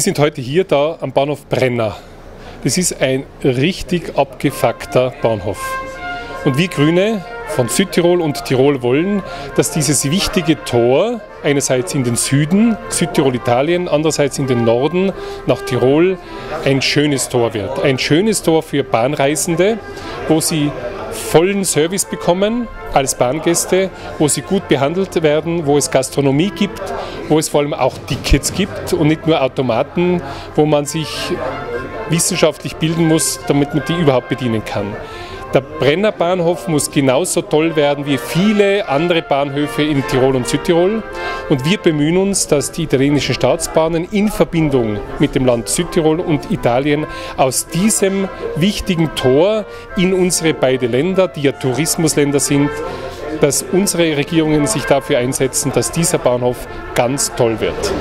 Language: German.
Wir sind heute hier da am Bahnhof Brenner. Das ist ein richtig abgefuckter Bahnhof. Und wir Grüne von Südtirol und Tirol wollen, dass dieses wichtige Tor einerseits in den Süden, Südtirol, Italien, andererseits in den Norden, nach Tirol, ein schönes Tor wird. Ein schönes Tor für Bahnreisende, wo sie vollen Service bekommen als Bahngäste, wo sie gut behandelt werden, wo es Gastronomie gibt, wo es vor allem auch Tickets gibt und nicht nur Automaten, wo man sich wissenschaftlich bilden muss, damit man die überhaupt bedienen kann. Der Brenner Bahnhof muss genauso toll werden wie viele andere Bahnhöfe in Tirol und Südtirol. Und wir bemühen uns, dass die italienischen Staatsbahnen in Verbindung mit dem Land Südtirol und Italien aus diesem wichtigen Tor in unsere beiden Länder, die ja Tourismusländer sind, dass unsere Regierungen sich dafür einsetzen, dass dieser Bahnhof ganz toll wird.